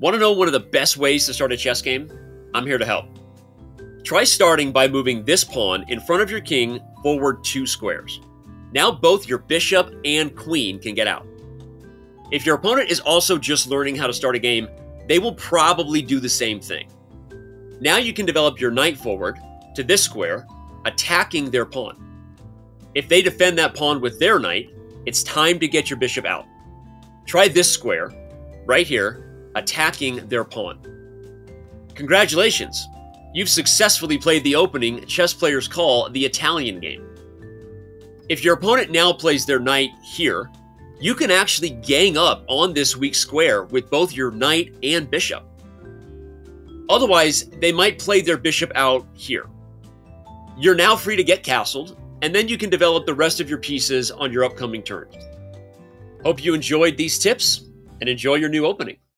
Want to know one of the best ways to start a chess game? I'm here to help. Try starting by moving this pawn in front of your king forward 2 squares. Now both your bishop and queen can get out. If your opponent is also just learning how to start a game, they will probably do the same thing. Now you can develop your knight forward to this square, attacking their pawn. If they defend that pawn with their knight, it's time to get your bishop out. Try this square, right here, attacking their pawn. Congratulations! You've successfully played the opening chess players call the Italian game. If your opponent now plays their knight here, you can actually gang up on this weak square with both your knight and bishop. Otherwise, they might play their bishop out here. You're now free to get castled, and then you can develop the rest of your pieces on your upcoming turns. Hope you enjoyed these tips, and enjoy your new opening.